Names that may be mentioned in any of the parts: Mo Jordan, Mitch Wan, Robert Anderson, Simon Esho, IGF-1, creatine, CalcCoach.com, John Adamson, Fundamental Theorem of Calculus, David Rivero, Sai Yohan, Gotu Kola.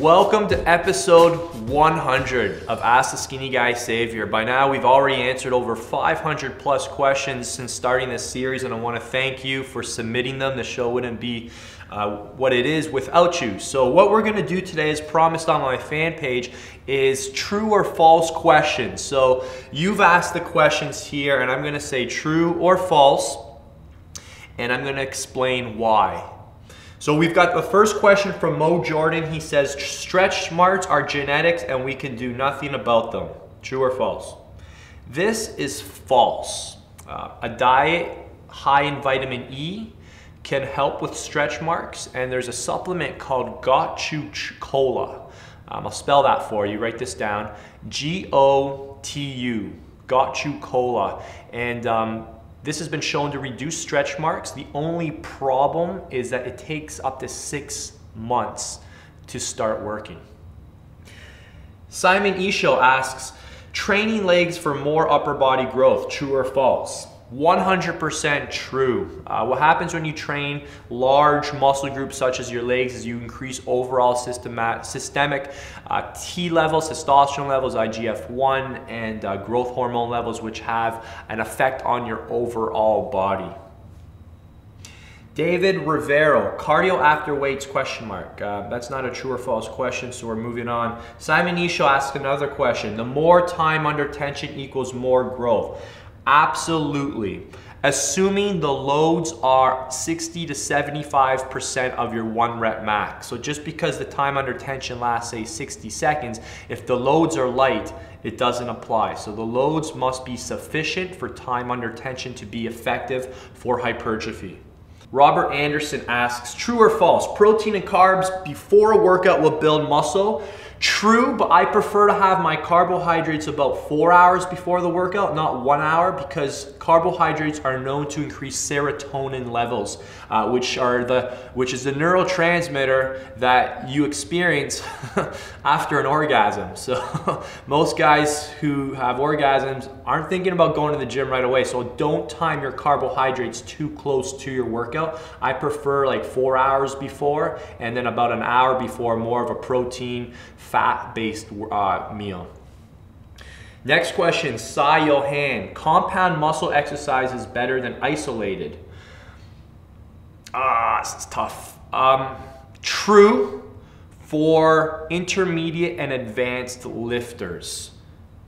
Welcome to episode 100 of Ask the Skinny Guy Savior. By now, we've already answered over 500 plus questions since starting this series, and I want to thank you for submitting them. The show wouldn't be what it is without you. So what we're going to do today, as promised on my fan page, is true or false questions. So you've asked the questions here, and I'm going to say true or false, and I'm going to explain why. So we've got the first question from Mo Jordan. He says, stretch marks are genetics and we can do nothing about them. True or false? This is false. A diet high in vitamin E can help with stretch marks, and there's a supplement called Gotu Kola. I'll spell that for you. Write this down. G-O-T-U, Gotu Kola. And this has been shown to reduce stretch marks. The only problem is that it takes up to 6 months to start working. Simon Esho asks, training legs for more upper body growth, true or false? 100% true. What happens when you train large muscle groups such as your legs is you increase overall systemic T levels, testosterone levels, IGF-1, and growth hormone levels, which have an effect on your overall body. David Rivero, cardio after weights, question mark. That's not a true or false question, so we're moving on. Simon Esho asked another question. The more time under tension equals more growth. Absolutely. Assuming the loads are 60 to 75% of your 1 rep max. So just because the time under tension lasts, say, 60 seconds, if the loads are light, it doesn't apply. So the loads must be sufficient for time under tension to be effective for hypertrophy. Robert Anderson asks, true or false? Protein and carbs before a workout will build muscle. True, but I prefer to have my carbohydrates about 4 hours before the workout, not 1 hour, because carbohydrates are known to increase serotonin levels, which is the neurotransmitter that you experience after an orgasm. So most guys who have orgasms aren't thinking about going to the gym right away. So don't time your carbohydrates too close to your workout. I prefer like 4 hours before, and then about an hour before, more of a protein, fat-based meal. Next question, Sai Yohan. Compound muscle exercise is better than isolated. This is tough. True for intermediate and advanced lifters.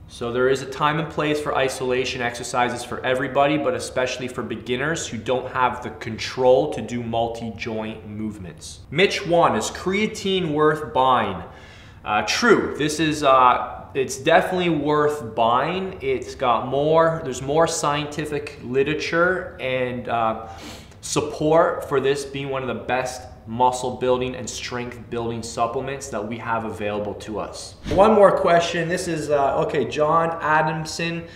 So there is a time and place for isolation exercises for everybody, but especially for beginners who don't have the control to do multi-joint movements. Mitch Wan, is creatine worth buying? True. This is it's definitely worth buying. It's got more. There's more scientific literature and support for this being one of the best muscle building and strength building supplements that we have available to us. One more question. This is okay, John Adamson.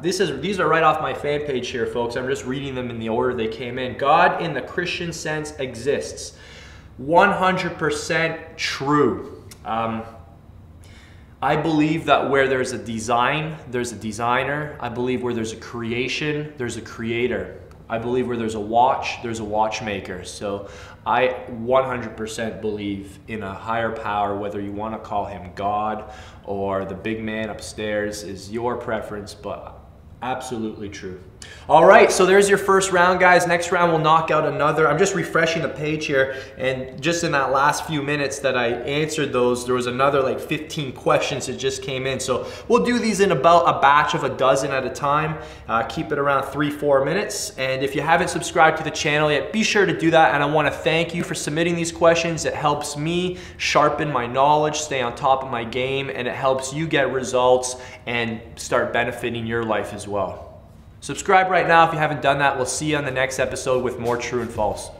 These are right off my fan page here, folks. I'm just reading them in the order they came in. God in the Christian sense exists. 100% true. I believe that where there's a design, there's a designer. I believe where there's a creation, there's a creator. I believe where there's a watch, there's a watchmaker. So I 100% believe in a higher power, whether you want to call him God or the big man upstairs is your preference, but absolutely true. All right, so there's your first round, guys. Next round, we'll knock out another. I'm just refreshing the page here, and just in that last few minutes that I answered those, there was another like 15 questions that just came in. So we'll do these in about a batch of a dozen at a time. Keep it around 3-4 minutes. And if you haven't subscribed to the channel yet, be sure to do that. And I want to thank you for submitting these questions. It helps me sharpen my knowledge, stay on top of my game, and it helps you get results and start benefiting your life as well. Subscribe right now if you haven't done that. We'll see you on the next episode with more true and false.